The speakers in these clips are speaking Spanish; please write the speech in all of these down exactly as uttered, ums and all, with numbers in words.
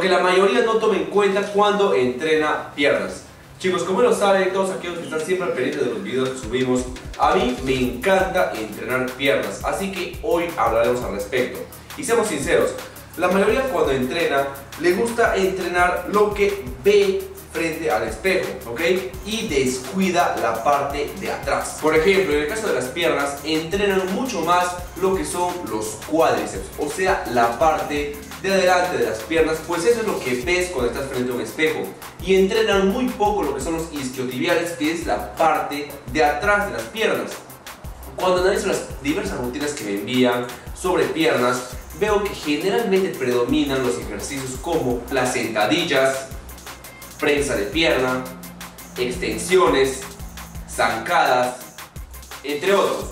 lo que la mayoría no toma en cuenta cuando entrena piernas. Chicos, como lo saben todos aquellos que están siempre al pendiente de los videos que subimos, a mí me encanta entrenar piernas, así que hoy hablaremos al respecto. Y seamos sinceros, la mayoría cuando entrena, le gusta entrenar lo que ve frente al espejo, ¿ok? Y descuida la parte de atrás. Por ejemplo, en el caso de las piernas, entrenan mucho más lo que son los cuádriceps, o sea, la parte de adelante de las piernas, pues eso es lo que ves cuando estás frente a un espejo. Y entrenan muy poco lo que son los isquiotibiales, que es la parte de atrás de las piernas. Cuando analizo las diversas rutinas que me envían sobre piernas, veo que generalmente predominan los ejercicios como las sentadillas, prensa de pierna, extensiones, zancadas, entre otros.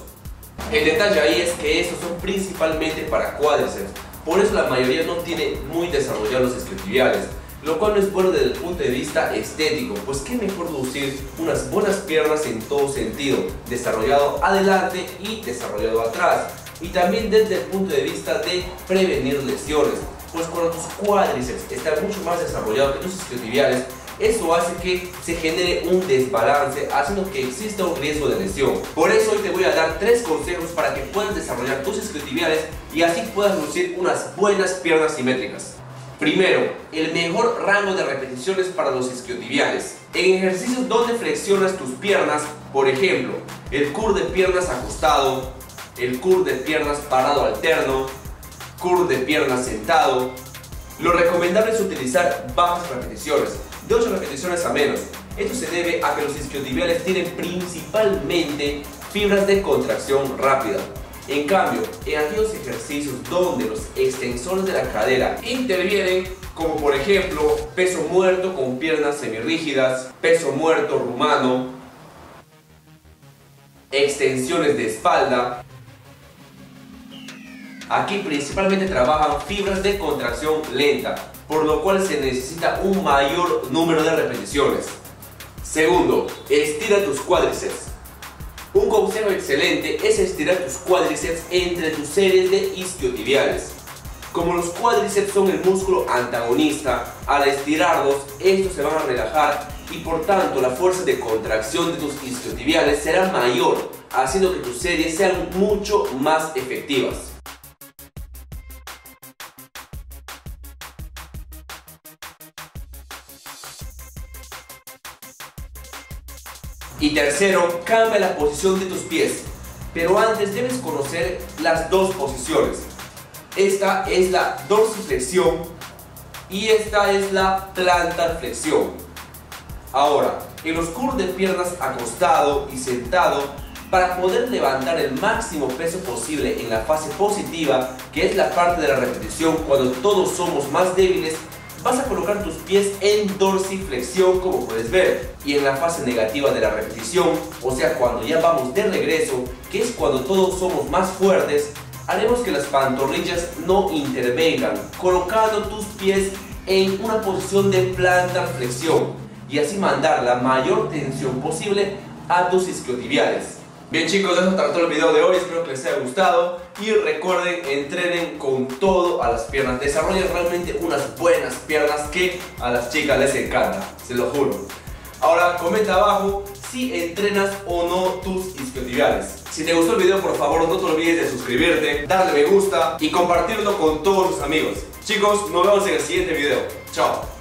El detalle ahí es que estos son principalmente para cuádriceps, por eso la mayoría no tiene muy desarrollados los isquiotibiales, lo cual no es bueno desde el punto de vista estético, pues qué mejor lucir unas buenas piernas en todo sentido, desarrollado adelante y desarrollado atrás, y también desde el punto de vista de prevenir lesiones, pues cuando tus cuádriceps están mucho más desarrollados que tus isquiotibiales, eso hace que se genere un desbalance, haciendo que exista un riesgo de lesión. Por eso hoy te voy a dar tres consejos para que puedas desarrollar tus isquiotibiales y así puedas lucir unas buenas piernas simétricas. Primero, el mejor rango de repeticiones para los isquiotibiales. En ejercicios donde flexionas tus piernas, por ejemplo, el curl de piernas acostado, el curl de piernas parado alterno, curl de piernas sentado, lo recomendable es utilizar bajas repeticiones, de ocho repeticiones a menos. Esto se debe a que los isquiotibiales tienen principalmente fibras de contracción rápida. En cambio, en aquellos ejercicios donde los extensores de la cadera intervienen, como por ejemplo peso muerto con piernas semirrígidas, peso muerto rumano, extensiones de espalda, aquí principalmente trabajan fibras de contracción lenta, por lo cual se necesita un mayor número de repeticiones. Segundo, estira tus cuádriceps. Un consejo excelente es estirar tus cuádriceps entre tus series de isquiotibiales. Como los cuádriceps son el músculo antagonista, al estirarlos, estos se van a relajar y por tanto la fuerza de contracción de tus isquiotibiales será mayor, haciendo que tus series sean mucho más efectivas. Y tercero, cambia la posición de tus pies, pero antes debes conocer las dos posiciones. Esta es la dorsiflexión y esta es la plantarflexión. Ahora, en los curls de piernas acostado y sentado, para poder levantar el máximo peso posible en la fase positiva, que es la parte de la repetición cuando todos somos más débiles, vas a colocar tus pies en dorsiflexión, como puedes ver, y en la fase negativa de la repetición, o sea cuando ya vamos de regreso, que es cuando todos somos más fuertes, haremos que las pantorrillas no intervengan, colocando tus pies en una posición de plantarflexión y así mandar la mayor tensión posible a tus isquiotibiales. Bien chicos, de eso trató el video de hoy, espero que les haya gustado y recuerden, entrenen con todo a las piernas, desarrollen realmente unas buenas piernas que a las chicas les encanta, se lo juro. Ahora comenta abajo si entrenas o no tus isquiotibiales. Si te gustó el video, por favor no te olvides de suscribirte, darle me gusta y compartirlo con todos tus amigos. Chicos, nos vemos en el siguiente video, chao.